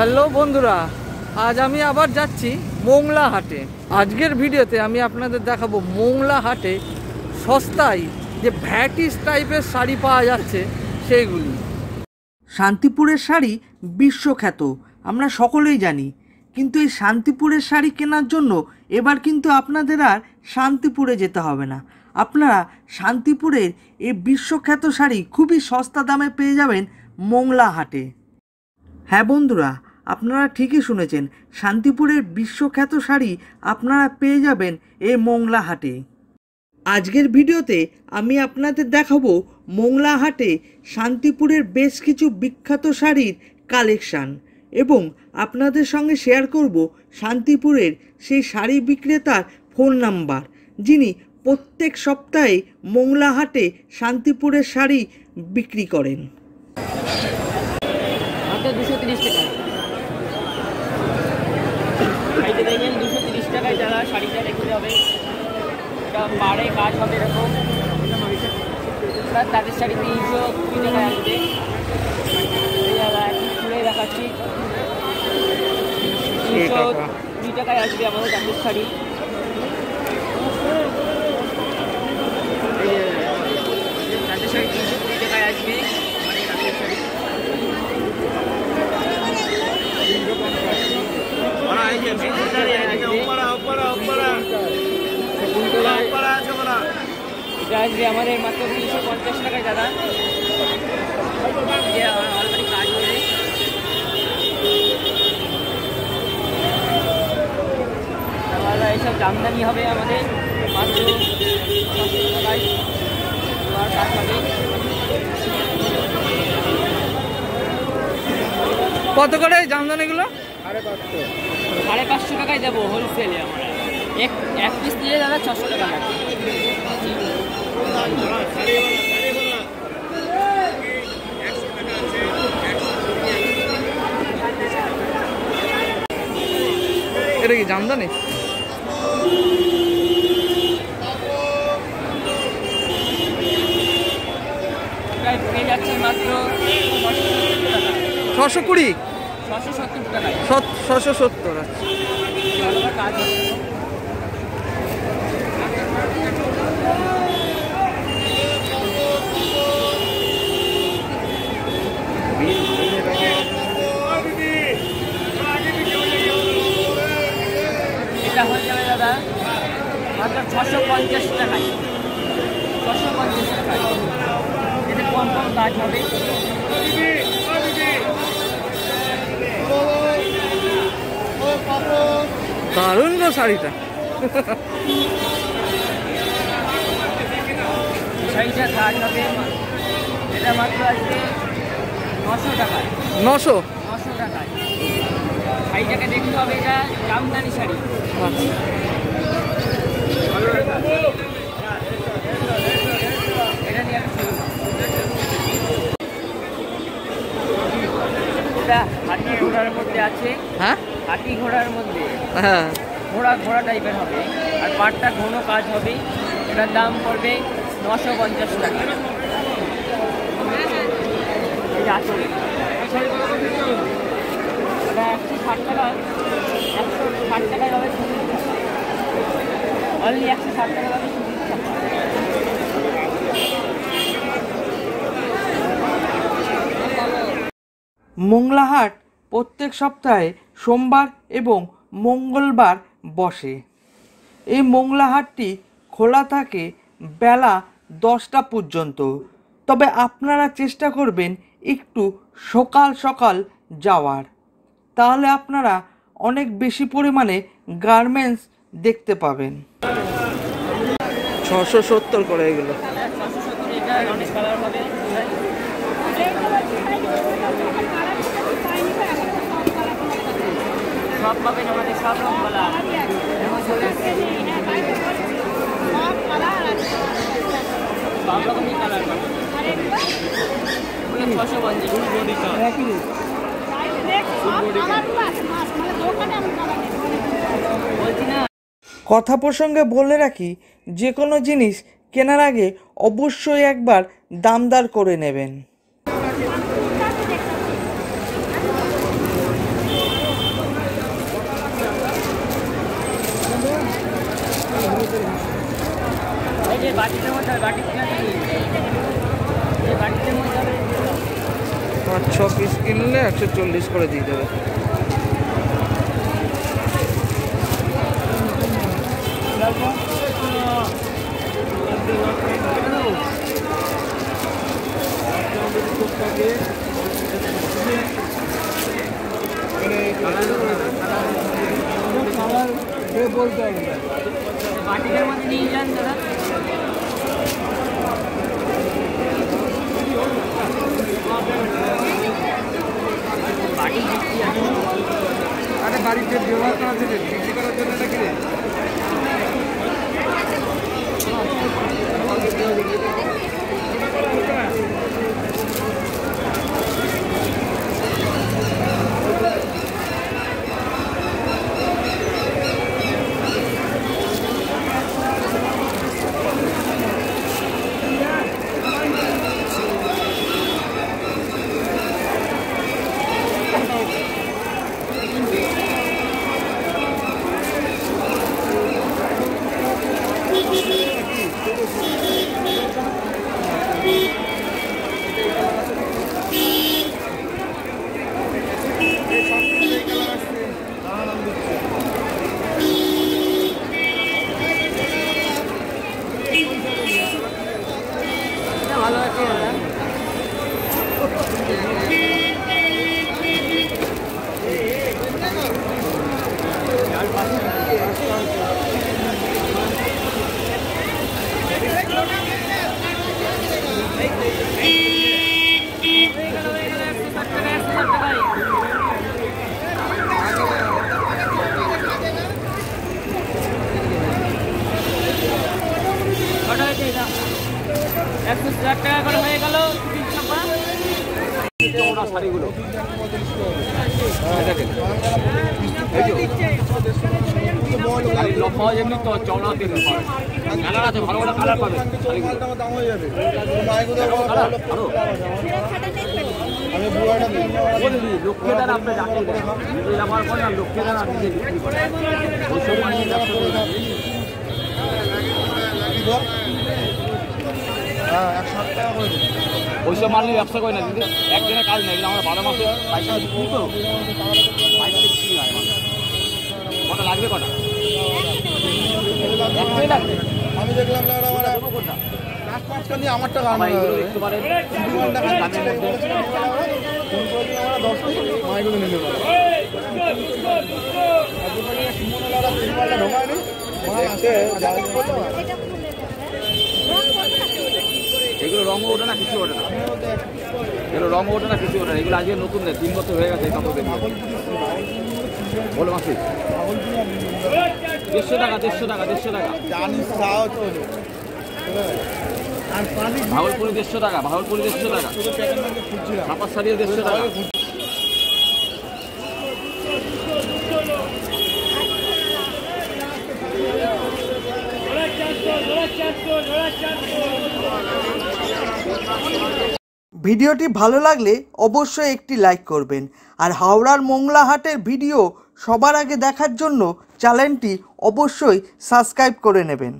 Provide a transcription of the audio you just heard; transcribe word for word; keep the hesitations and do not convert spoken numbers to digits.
Hello बंधुरा आज आमी आबार जाच्छि मंगला हाटे। आजकेर भिडियोते आमी आपनादेर देखाबो मंगला हाटे सस्ताय जे भैटिस टाइपेर शाड़ी पाওয়া যাচ্ছে सेइगुली। शांतिपुरेर शाड़ी विश्वख्यात आमरा सकलेई जानी, किन्तु एई शांतिपुरेर शाड़ी केनार जोन्नो एबार किन्तु आपनादेर आर शांतिपुरे जेते होबे ना। আপনারা শান্তিপুরের এই বিশ্বখ্যাত শাড়ি খুবই সস্তা দামে পেয়ে যাবেন মংলা হাটে। হ্যাঁ বন্ধুরা, আপনারা ঠিকই শুনেছেন, শান্তিপুরের বিশ্বখ্যাত শাড়ি আপনারা পেয়ে যাবেন এই মংলা হাটে। আজকের ভিডিওতে আমি আপনাদের দেখাবো মংলা হাটে শান্তিপুরের বেশ কিছু বিখ্যাত শাড়ির কালেকশান এবং আপনাদের সঙ্গে শেয়ার করব শান্তিপুরের সেই শাড়ি বিক্রেতার ফোন নাম্বার, যিনি प्रत्येक सप्ताहे मंगला हाटे शांतिपुरे शाड़ी बिक्री करें। दामदानी है कत करे जामदानी गुलो साढ़े पाँच सौ टाकाय देबो होलसेल ए आमरा एक एक पिस दिए दादा छह सौ टाका लागे। एटा कि जामदानी गाइस পেয়ে যাচ্ছে মাত্র ছয়শো কুড়ি दादा मतलब छशो पंचाश टाका छशो पंचाश टाका कम कम काज दारुण गो शाड़ीटा शाड़ीटा काज হবে এটা মাত্র আজকে নশো টাকা নশো নশো টাকা। শাড়িটাকে দেখতে হবে, এটা জামদানি শাড়ি। এটা নিয়ে শুরু এটা হাতি ঘোড়ার মধ্যে আছে। হ্যাঁ हाथी घोड़ार मध्य घोड़ा घोड़ा टाइपर और पाटा घन काज है। एटार दाम पड़े नशो पंचाश टाका। एकशो षाट टाका एकशो षाट टाका अलरेडी एकशो षाट टाका मंगला हाट प्रत्येक सप्ताह सोमवार एवं मंगलवार बसे। ये मंगला हाटटी खोला थाके बेला दसटा पर्यन्त, तबे आपनारा चेष्टा करबेन एकटू सकाल सकाल जावार, ताहले आपनारा अनेक बेशी परिमाणे गार्मेंट्स देखते पाबेन। छशो सत्तर करे एगुलो सब पाबेन हमारे सब रंग वाला सब रकम ही कलर छशो पंचाश कथा प्रसंगे बोले रखी, जे कोनो जिनिस केनार आगे अवश्य एक बार दामदार करे नेबेन। छ पिस किनले एक सौ चल्लिस कर दिए देवे बोलते अरे बाड़ी व्यवहार करा बिक्री ওইসব মাল নিয়ে ব্যবসা করি না দিদি একদিনে কাজ নেই আমরা বারো মাসে পয়সা দিই তো পয়সা দিই না কত লাগবে কত একটাই লাগবে আমি দেখলাম না আমার কোনটা পাঁচ পাঁচটা নিয়ে আমারটা আমি একটু পারে দুইটা কাজ করে কোন বলি আমরা দশ মাইগুলো নিয়ে যাব আজকালি সিমোনা লালা সিমোনা ঢোকানি মাল আছে যা কত এগুলো রং ওঠে না কিছু ওঠে না এগুলো রং ওঠে না কিছু ওঠে না এগুলো আজকে নতুন না তিন বছর হয়ে গেছে এই কাপড় দেখি বলো মাসি দেড়শো টাকা দেড়শো টাকা দেড়শো টাকা জানি চাও তো আর পানি ভাগলপুরি দেড়শো টাকা ভাগলপুরি দেড়শো টাকা ছাপার শাড়িও দেড়শো টাকা ভিডিওটি ভালো লাগলে অবশ্যই একটি লাইক করবেন আর হাওড়ার মংলা হাটের ভিডিও সবার আগে দেখার জন্য চ্যানেলটি অবশ্যই সাবস্ক্রাইব করে নেবেন।